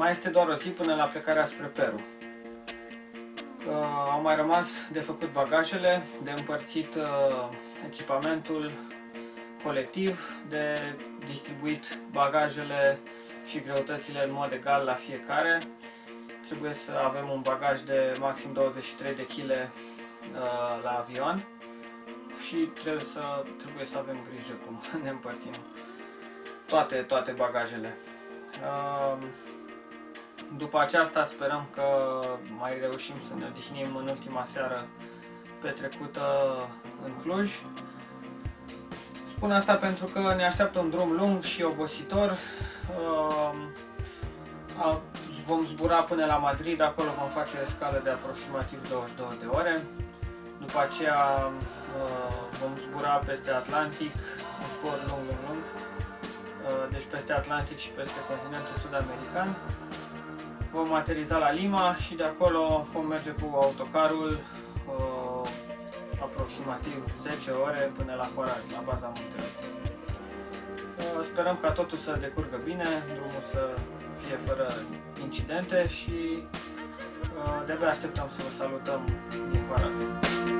Mai este doar o zi până la plecarea spre Peru. Au mai rămas de făcut bagajele, de împărțit echipamentul colectiv, de distribuit bagajele și greutățile în mod egal la fiecare. Trebuie să avem un bagaj de maxim 23 de kg la avion și trebuie să avem grijă cum ne împărțim toate bagajele. După aceasta sperăm că mai reușim să ne odihnim în ultima seară petrecută în Cluj. Spun asta pentru că ne așteaptă un drum lung și obositor. Vom zbura până la Madrid, acolo vom face o escală de aproximativ 22 de ore. După aceea vom zbura peste Atlantic, un zbor lung, deci peste Atlantic și peste continentul sud-american. Vom ateriza la Lima și de acolo vom merge cu autocarul aproximativ 10 ore până la Coraz, la baza muntelui. Sperăm ca totul să decurgă bine, drumul să fie fără incidente și de-abia așteptăm să vă salutăm din Coraz.